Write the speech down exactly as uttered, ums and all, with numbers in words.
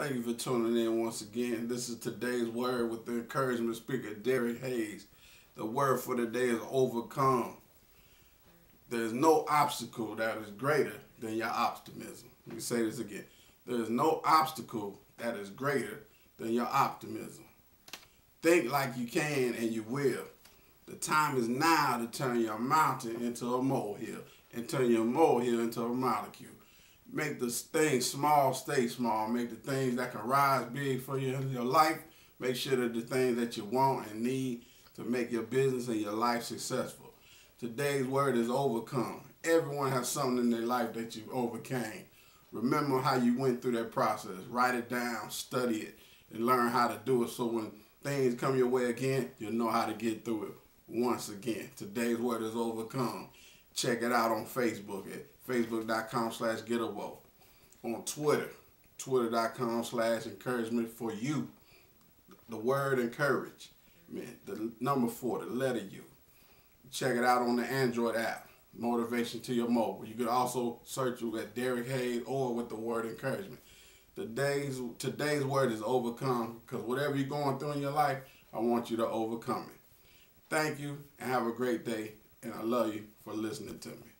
Thank you for tuning in once again. This is today's word with the encouragement speaker, Derrick Hayes. The word for today is overcome. There's no obstacle that is greater than your optimism. Let me say this again. There's no obstacle that is greater than your optimism. Think like you can and you will. The time is now to turn your mountain into a molehill and turn your molehill into a molecule. Make the things small stay small. Make the things that can rise big for you in your life. Make sure that the things that you want and need to make your business and your life successful. Today's word is overcome. Everyone has something in their life that you overcame. Remember how you went through that process. Write it down, study it, and learn how to do it so when things come your way again, you'll know how to get through it once again. Today's word is overcome. Check it out on Facebook at facebook.com slash getaway. On Twitter, twitter.com slash encouragement for you. The word encourage, man, the number four, the letter U. Check it out on the Android app, Motivation to Your Mobile. You could also search at Derrick Hayes or with the word encouragement. Today's, today's word is overcome, because whatever you're going through in your life, I want you to overcome it. Thank you and have a great day. And I love you for listening to me.